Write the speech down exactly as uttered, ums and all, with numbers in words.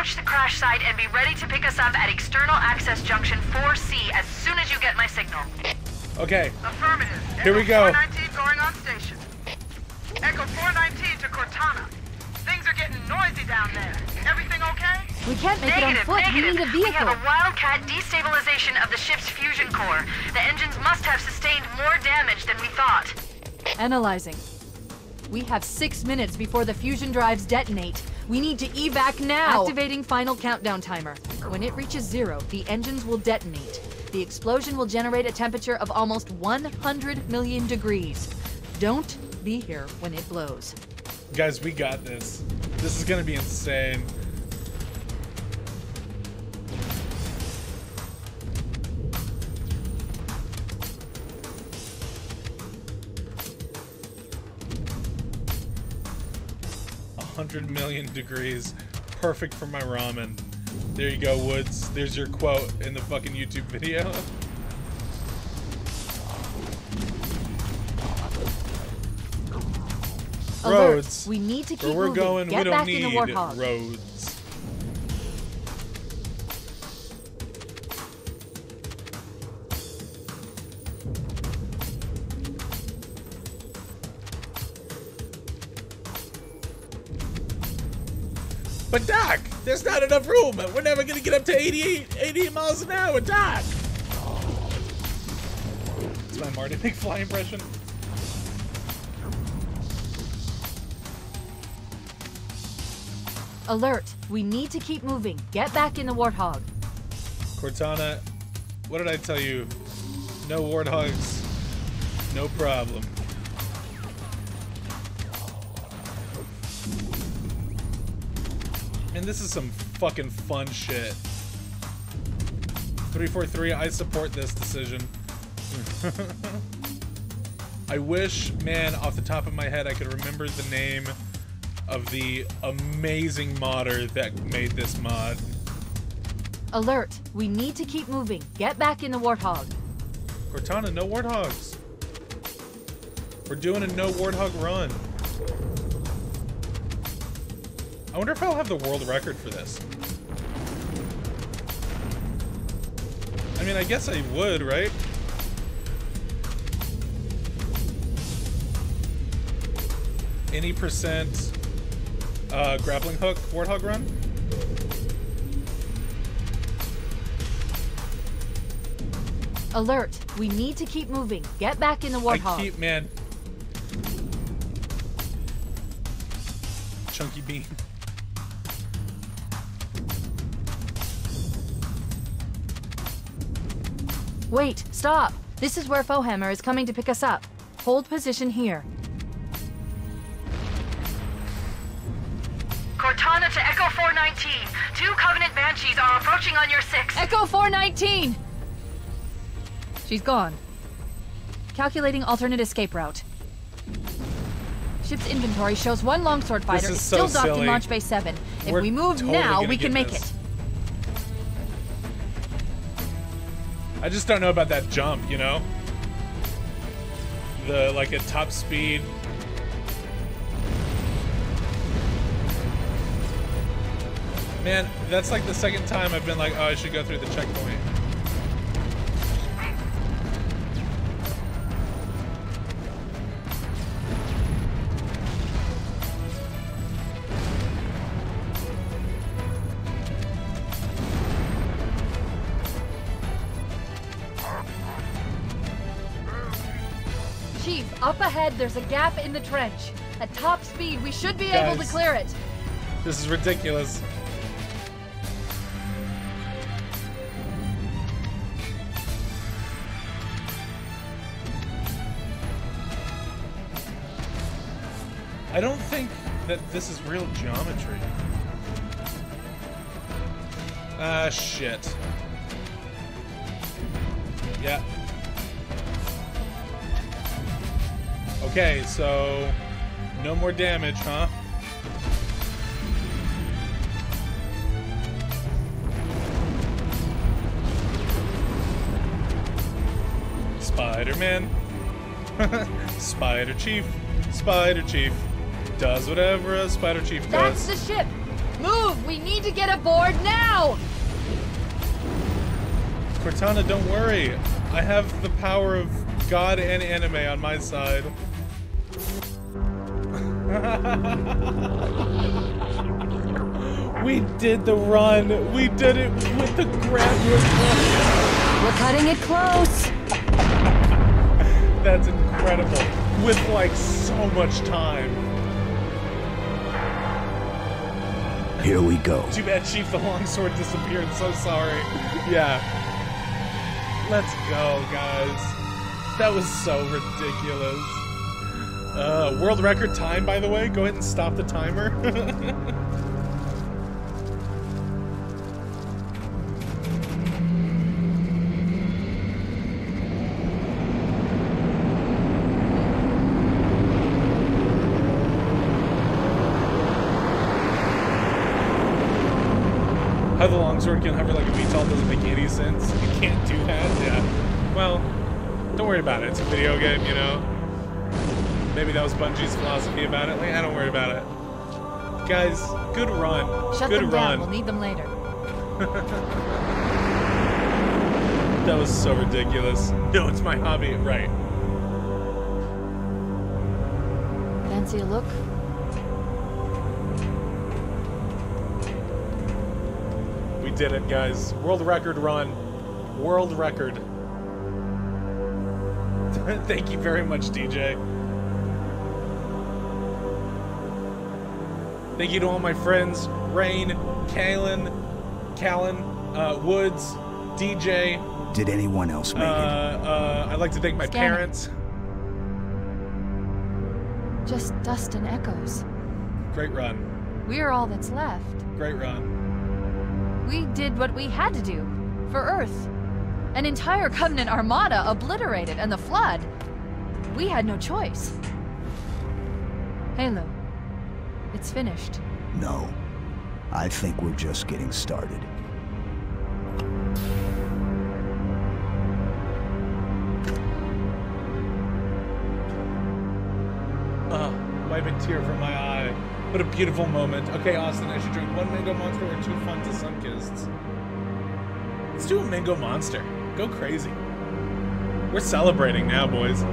approach the crash site and be ready to pick us up at External Access Junction four C as soon as you get my signal. Okay. Affirmative. Here we go. Echo four nineteen going on station. Echo four nineteen to Cortana. Things are getting noisy down there. Everything okay? We can't make negative, it on foot. Negative. We need a vehicle. We have a wildcat destabilization of the ship's fusion core. The engines must have sustained more damage than we thought. Analyzing. We have six minutes before the fusion drives detonate. We need to evac now! Activating final countdown timer. When it reaches zero, the engines will detonate. The explosion will generate a temperature of almost one hundred million degrees. Don't be here when it blows. Guys, we got this. This is gonna be insane. one hundred million degrees, perfect for my ramen. There you go, Woods. There's your quote in the fucking YouTube video. Alert. Roads. We need to keep where we're moving. Going. Get we don't back need in the roads. But Doc, there's not enough room. We're never gonna get up to eighty-eight, eighty-eight miles an hour, Doc. It's my Marty McFly impression. Alert! We need to keep moving. Get back in the Warthog. Cortana, what did I tell you? No Warthogs, no problem. And this is some fucking fun shit. three four three, I support this decision. I wish, man, off the top of my head, I could remember the name of the amazing modder that made this mod. Alert! We need to keep moving. Get back in the Warthog. Cortana, no Warthogs. We're doing a no Warthog run. I wonder if I'll have the world record for this. I mean, I guess I would, right? Any percent uh, grappling hook Warthog run? Alert! We need to keep moving. Get back in the Warthog. I keep, man. Chunky bean. Wait, stop! This is where Foehammer is coming to pick us up. Hold position here. Cortana to Echo four nineteen. Two Covenant Banshees are approaching on your six. Echo four nineteen! She's gone. Calculating alternate escape route. Ship's inventory shows one Longsword fighter is, is so still docked silly. In Launch Bay seven. If We're we move totally now, we can make this. It. I just don't know about that jump, you know? The, like, at top speed. Man, that's like the second time I've been like, oh, I should go through the checkpoint. Ahead, there's a gap in the trench. At top speed, we should be Guys, able to clear it. This is ridiculous. I don't think that this is real geometry. Ah, shit. Yeah. Okay, so no more damage, huh? Spider-Man. Spider-Chief. Spider-Chief does whatever a Spider-Chief does. That's the ship. Move! We need to get aboard now! Cortana, don't worry. I have the power of God and anime on my side. We did the run. We did it with the graduate run. We're cutting it close. That's incredible. With like so much time. Here we go. Too bad Chief the Longsword disappeared. So sorry. Yeah. Let's go, guys. That was so ridiculous. Uh, world record time, by the way. Go ahead and stop the timer. How the Longsword can hover like a V T O L doesn't make any sense. You can't do that, yeah. Well, don't worry about it. It's a video game, you know? Maybe that was Bungie's philosophy about it. Like, I don't worry about it. Guys, good run. Shut good them run. Down. We'll need them later. That was so ridiculous. No, it's my hobby. Right. Fancy a look? We did it, guys. World record run. World record. Thank you very much, D J. Thank you to all my friends, Rain, Kalen, Callan, uh, Woods, D J. Did anyone else make uh, it? Uh, I'd like to thank my Scan parents. It. Just dust and echoes. Great run. We're all that's left. Great run. We did what we had to do for Earth. An entire Covenant armada obliterated and the Flood. We had no choice. Halo. It's finished. No. I think we're just getting started. Uh, wipe a tear from my eye. What a beautiful moment. Okay, Austin, I should drink one mango monster or two Fanta Sunkist. Let's do a mango monster. Go crazy. We're celebrating now, boys.